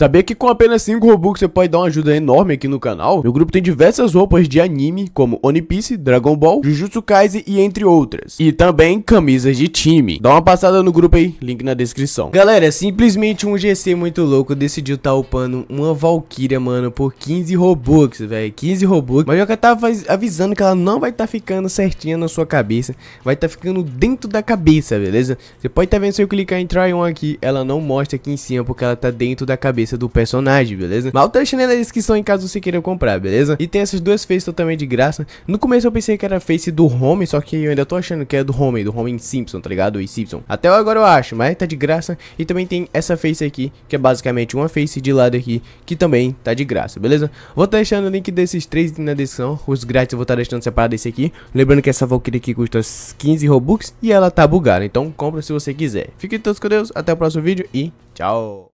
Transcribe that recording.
Sabia que com apenas 5 Robux você pode dar uma ajuda enorme aqui no canal? Meu grupo tem diversas roupas de anime, como One Piece, Dragon Ball, Jujutsu Kaisen e entre outras. E também camisas de time. Dá uma passada no grupo aí, link na descrição. Galera, simplesmente um GC muito louco decidiu tá upando uma Valkyria, mano, por 15 Robux, velho. 15 Robux. Mas eu já tava avisando que ela não vai tá ficando certinha na sua cabeça. Vai tá ficando dentro da cabeça, beleza? Você pode tá vendo se eu clicar em Try On aqui, ela não mostra aqui em cima porque ela tá dentro da cabeça do personagem, beleza? Mas eu tô deixando na descrição em caso você queira comprar, beleza? E tem essas duas faces totalmente de graça. No começo eu pensei que era a face do Homer, só que eu ainda tô achando que é do Homer Simpson, tá ligado? E Simpson. Até agora eu acho, mas tá de graça. E também tem essa face aqui, que é basicamente uma face de lado aqui, que também tá de graça, beleza? Vou tá deixando o link desses três na descrição. Os grátis eu vou tá deixando separado esse aqui. Lembrando que essa Valkyrie aqui custa 15 Robux e ela tá bugada, então compra se você quiser. Fiquem todos com Deus, até o próximo vídeo e tchau!